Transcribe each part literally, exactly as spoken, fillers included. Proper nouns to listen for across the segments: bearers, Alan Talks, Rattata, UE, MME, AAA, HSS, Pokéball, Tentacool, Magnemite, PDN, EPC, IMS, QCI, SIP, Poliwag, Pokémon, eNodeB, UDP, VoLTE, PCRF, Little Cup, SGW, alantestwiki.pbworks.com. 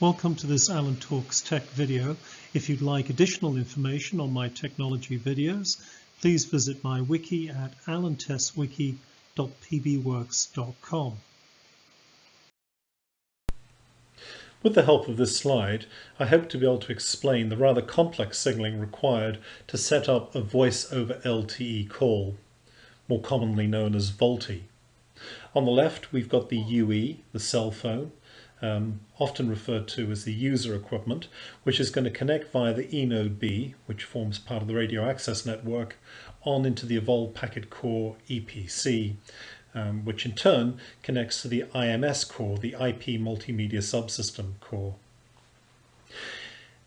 Welcome to this Alan Talks Tech video. If you'd like additional information on my technology videos, please visit my wiki at alantestwiki dot p b works dot com. With the help of this slide, I hope to be able to explain the rather complex signaling required to set up a voice over L T E call, more commonly known as VoLTE. On the left, we've got the U E, the cell phone, Um, often referred to as the user equipment, which is going to connect via the eNodeB, which forms part of the radio access network, on into the Evolved Packet Core E P C, um, which in turn connects to the I M S core, the I P Multimedia Subsystem core.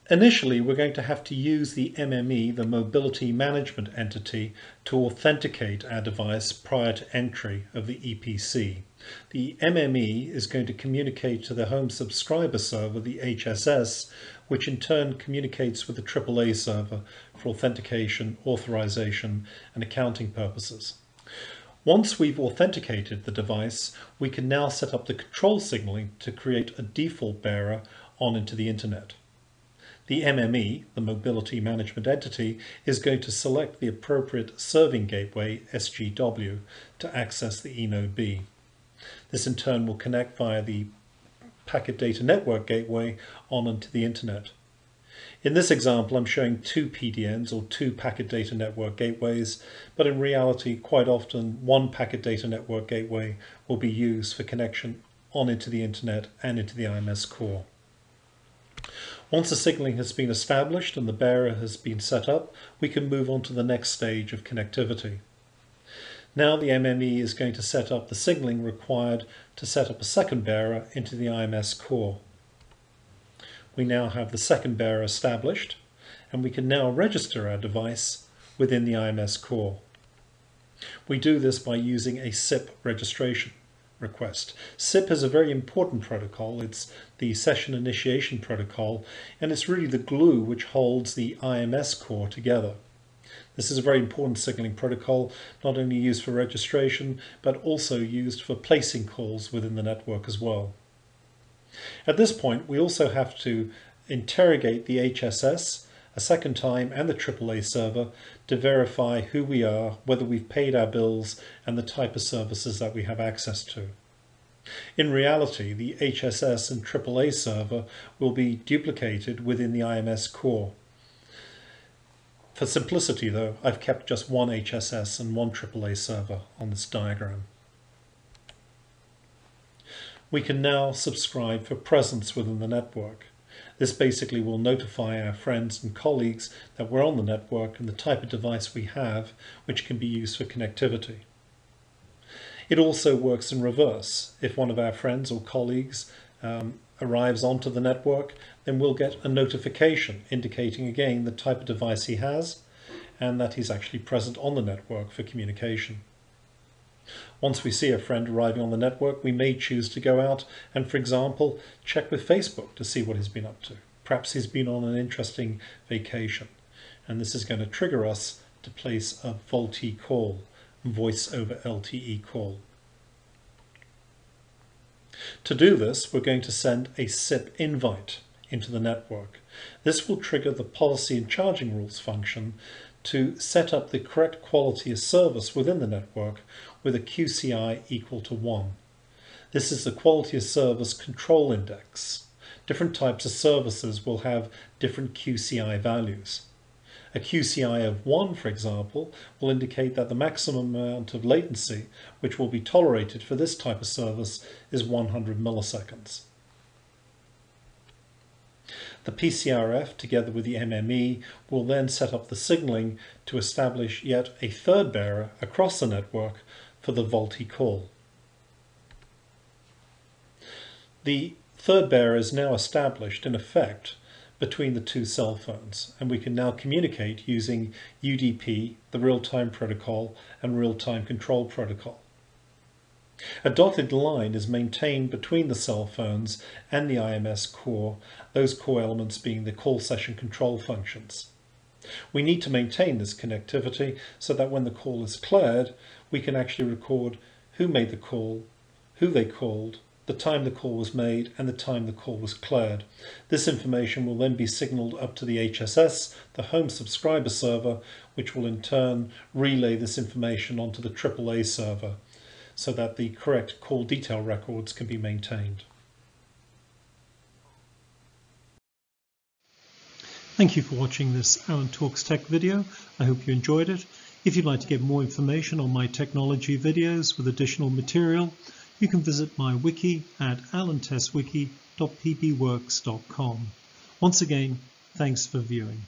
Initially, we're going to have to use the M M E, the Mobility Management Entity, to authenticate our device prior to entry of the E P C. The M M E is going to communicate to the home subscriber server, the H S S, which in turn communicates with the triple A server for authentication, authorization, and accounting purposes. Once we've authenticated the device, we can now set up the control signaling to create a default bearer on into the internet. The M M E, the Mobility Management Entity, is going to select the appropriate serving gateway, S G W, to access the eNodeB. This in turn will connect via the Packet Data Network gateway on into the internet. In this example, I'm showing two P D Ns, or two Packet Data Network gateways, but in reality, quite often, one Packet Data Network gateway will be used for connection on into the internet and into the I M S core. Once the signaling has been established and the bearer has been set up, we can move on to the next stage of connectivity. Now the M M E is going to set up the signaling required to set up a second bearer into the I M S core. We now have the second bearer established, and we can now register our device within the I M S core. We do this by using a S I P registration request. S I P is a very important protocol. It's the session initiation protocol, and it's really the glue which holds the I M S core together. This is a very important signaling protocol, not only used for registration, but also used for placing calls within the network as well. At this point, we also have to interrogate the H S S a second time and the triple A server to verify who we are, whether we've paid our bills, and the type of services that we have access to. In reality, the H S S and triple A server will be duplicated within the I M S core. For simplicity though, I've kept just one H S S and one triple A server on this diagram. We can now subscribe for presence within the network. This basically will notify our friends and colleagues that we're on the network and the type of device we have, which can be used for connectivity. It also works in reverse. If one of our friends or colleagues um, arrives onto the network, then we'll get a notification indicating again the type of device he has and that he's actually present on the network for communication. Once we see a friend arriving on the network, we may choose to go out and, for example, check with Facebook to see what he's been up to. Perhaps he's been on an interesting vacation, and this is going to trigger us to place a VoLTE call, voice over L T E call. To do this, we're going to send a S I P invite into the network. This will trigger the policy and charging rules function to set up the correct quality of service within the network with a Q C I equal to one. This is the quality of service control index. Different types of services will have different Q C I values. A Q C I of one, for example, will indicate that the maximum amount of latency which will be tolerated for this type of service is one hundred milliseconds. The P C R F, together with the M M E, will then set up the signaling to establish yet a third bearer across the network for the VoLTE call. The third bearer is now established, in effect, between the two cell phones, and we can now communicate using U D P, the real-time protocol, and real-time control protocol. A dotted line is maintained between the cell phones and the I M S core, those core elements being the call session control functions. We need to maintain this connectivity so that when the call is cleared, we can actually record who made the call, who they called, the time the call was made, and the time the call was cleared. This information will then be signalled up to the H S S, the home subscriber server, which will in turn relay this information onto the triple A server so that the correct call detail records can be maintained. Thank you for watching this Alan Talks Tech video. I hope you enjoyed it. If you'd like to get more information on my technology videos with additional material, you can visit my wiki at alan test wiki dot p b works dot com. Once again, thanks for viewing.